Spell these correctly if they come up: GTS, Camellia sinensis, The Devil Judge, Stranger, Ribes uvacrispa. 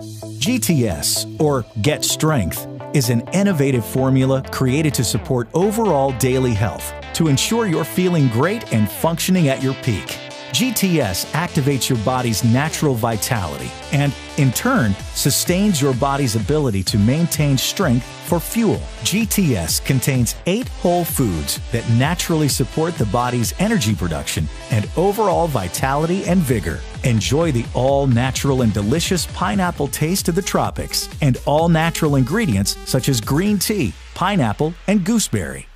GTS, or Get Strength, is an innovative formula created to support overall daily health to ensure you're feeling great and functioning at your peak. GTS activates your body's natural vitality and, in turn, sustains your body's ability to maintain strength for fuel. GTS contains 8 whole foods that naturally support the body's energy production and overall vitality and vigor. Enjoy the all-natural and delicious pineapple taste of the tropics and all-natural ingredients such as green tea, pineapple, and gooseberry.